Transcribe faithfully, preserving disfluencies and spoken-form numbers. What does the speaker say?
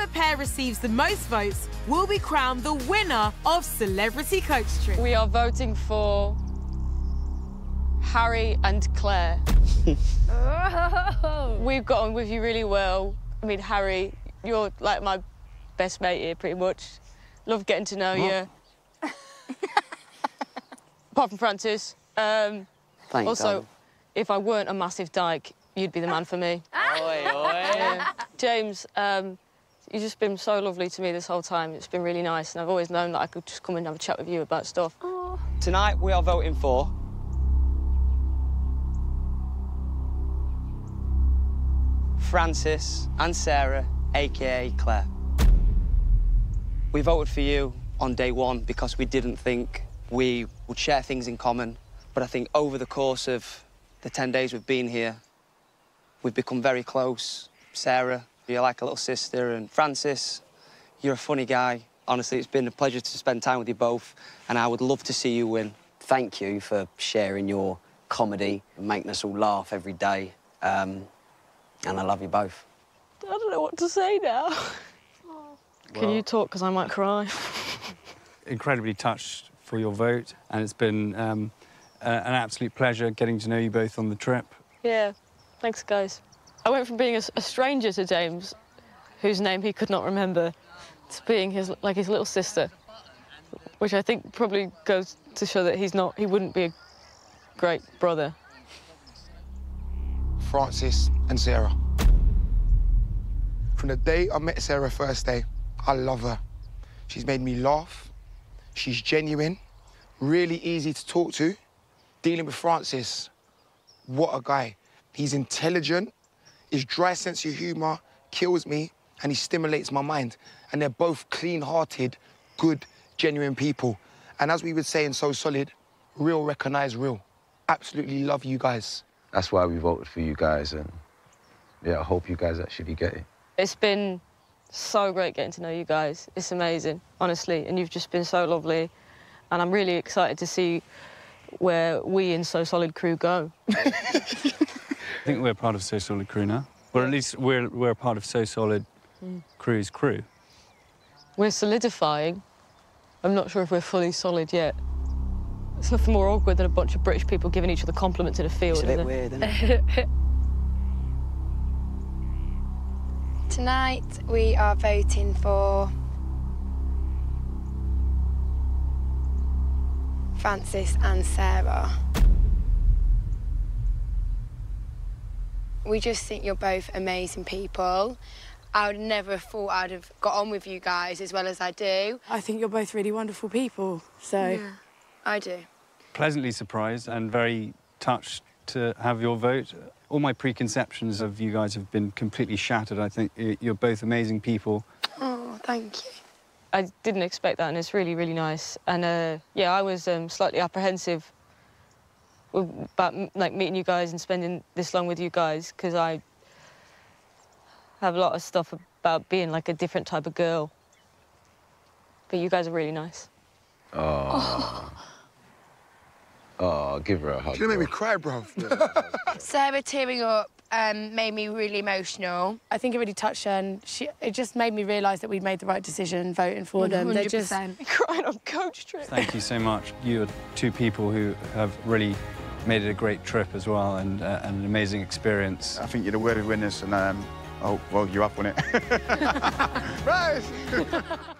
Whichever pair receives the most votes will be crowned the winner of Celebrity Coach Trip. We are voting for Harry and Claire. Oh. We've got on with you really well. I mean, Harry, you're like my best mate here, pretty much. Love getting to know what? you. Apart from Francis. Um, Thank also, God. If I weren't a massive dyke, you'd be the man for me. Oi, oi. Yeah. James, um, you've just been so lovely to me this whole time. It's been really nice, and I've always known that I could just come and have a chat with you about stuff. Aww. Tonight, we are voting for... Francis and Sarah, a k a. Claire. We voted for you on day one because we didn't think we would share things in common, but I think over the course of the ten days we've been here, we've become very close. Sarah, you're like a little sister, and Francis, you're a funny guy. Honestly, it's been a pleasure to spend time with you both, and I would love to see you win. Thank you for sharing your comedy and making us all laugh every day. Um, And I love you both. I don't know what to say now. Well, can you talk, because I might cry? Incredibly touched for your vote, and it's been um, a, an absolute pleasure getting to know you both on the trip. Yeah, thanks, guys. I went from being a, a stranger to James, whose name he could not remember, to being his like his little sister, which I think probably goes to show that he's not, he wouldn't be a great brother. Francis and Sarah. From the day I met Sarah first day, I love her. She's made me laugh. She's genuine, really easy to talk to. Dealing with Francis, what a guy. He's intelligent, his dry sense of humour kills me, and he stimulates my mind. And they're both clean-hearted, good, genuine people. And as we would say in So Solid, real recognise real. Absolutely love you guys. That's why we voted for you guys, and yeah, I hope you guys actually get it. It's been so great getting to know you guys. It's amazing, honestly, and you've just been so lovely, and I'm really excited to see where we in So Solid Crew go. I think we're part of So Solid Crew now, or at least we're, we're part of So Solid mm. Crew's crew. We're solidifying. I'm not sure if we're fully solid yet. It's nothing more awkward than a bunch of British people giving each other compliments in a field. It's a bit weird, isn't it? Tonight, we are voting for... Francis and Sarah. We just think you're both amazing people. I would never have thought I'd have got on with you guys as well as I do. I think you're both really wonderful people, so... Yeah. I do. Pleasantly surprised and very touched to have your vote. All my preconceptions of you guys have been completely shattered. I think you're both amazing people. Oh, thank you. I didn't expect that, and it's really, really nice. And, uh, yeah, I was um, slightly apprehensive about, like, meeting you guys and spending this long with you guys, because I have a lot of stuff about being, like, a different type of girl. But you guys are really nice. Oh. oh, oh, give her a hug. She's gonna make me cry, bro. Sarah tearing up um, made me really emotional. I think it really touched her, and she, it just made me realise that we'd made the right decision voting for one hundred percent. Them. They're just crying on Coach Trip. Thank you so much. You are two people who have really made it a great trip as well, and, uh, and an amazing experience. I think you're the worthy winners, and um, oh, well, you're up on it. Rose!